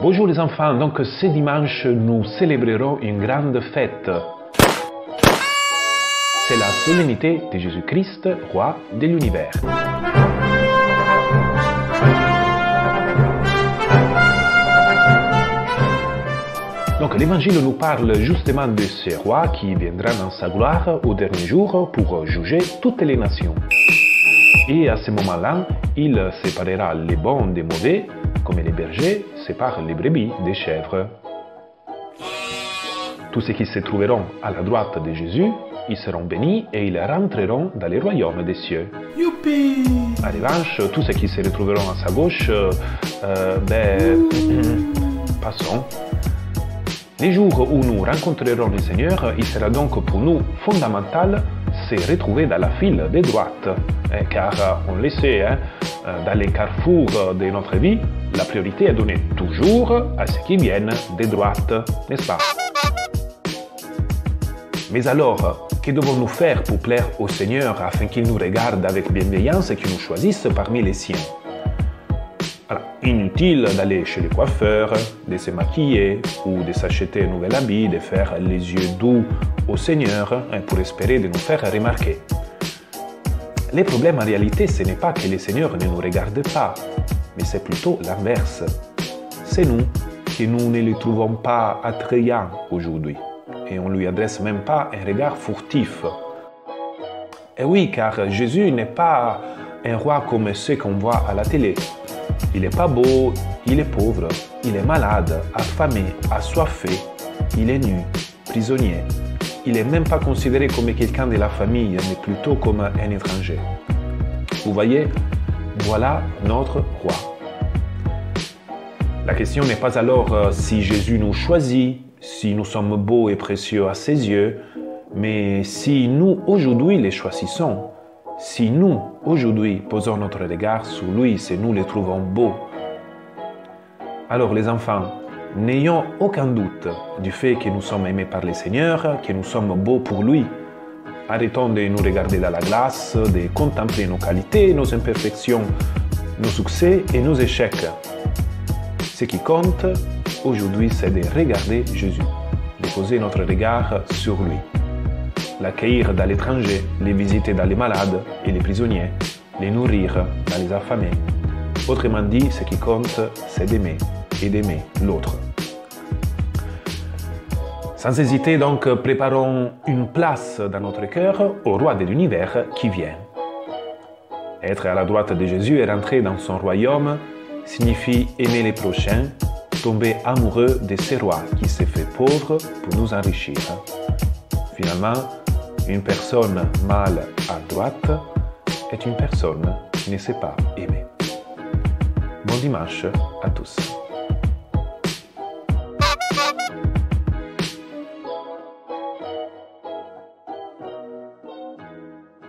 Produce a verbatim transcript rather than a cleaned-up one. Bonjour les enfants, donc ce dimanche nous célébrerons une grande fête. C'est la solennité de Jésus-Christ, roi de l'univers. Donc l'évangile nous parle justement de ce roi qui viendra dans sa gloire au dernier jour pour juger toutes les nations. Et à ce moment-là, il séparera les bons des mauvais, comme les bergers séparent les brebis des chèvres. Tous ceux qui se trouveront à la droite de Jésus, ils seront bénis et ils rentreront dans le royaume des cieux. Youpi! En revanche, tous ceux qui se retrouveront à sa gauche, euh, ben, passons. Les jours où nous rencontrerons le Seigneur, il sera donc pour nous fondamental de se retrouver dans la file des droites. Eh, car on le sait, hein, dans les carrefours de notre vie, la priorité est donnée toujours à ceux qui viennent des droites, n'est-ce pas? Mais alors, que devons-nous faire pour plaire au Seigneur afin qu'il nous regarde avec bienveillance et qu'il nous choisisse parmi les siens? Alors, inutile d'aller chez les coiffeurs, de se maquiller ou de s'acheter un nouvel habit, de faire les yeux doux au Seigneur pour espérer de nous faire remarquer. Le problème en réalité, ce n'est pas que le Seigneur ne nous regarde pas, mais c'est plutôt l'inverse. C'est nous que nous ne le trouvons pas attrayant aujourd'hui et on ne lui adresse même pas un regard furtif. Et oui, car Jésus n'est pas un roi comme ceux qu'on voit à la télé. Il n'est pas beau, il est pauvre, il est malade, affamé, assoiffé, il est nu, prisonnier. Il n'est même pas considéré comme quelqu'un de la famille, mais plutôt comme un étranger. Vous voyez, voilà notre roi. La question n'est pas alors si Jésus nous choisit, si nous sommes beaux et précieux à ses yeux, mais si nous, aujourd'hui, les choisissons. Si nous, aujourd'hui, posons notre regard sur lui, si nous le trouvons beau. Alors les enfants, n'ayons aucun doute du fait que nous sommes aimés par le Seigneur, que nous sommes beaux pour lui. Arrêtons de nous regarder dans la glace, de contempler nos qualités, nos imperfections, nos succès et nos échecs. Ce qui compte aujourd'hui, c'est de regarder Jésus, de poser notre regard sur lui. L'accueillir dans l'étranger, les visiter dans les malades et les prisonniers, les nourrir dans les affamés. Autrement dit, ce qui compte, c'est d'aimer et d'aimer l'autre. Sans hésiter, donc, préparons une place dans notre cœur au roi de l'univers qui vient. Être à la droite de Jésus et rentrer dans son royaume signifie aimer les prochains, tomber amoureux de ce roi qui s'est fait pauvre pour nous enrichir. Finalement, une personne mal à droite est une personne qui ne sait pas aimer. Bon dimanche à tous.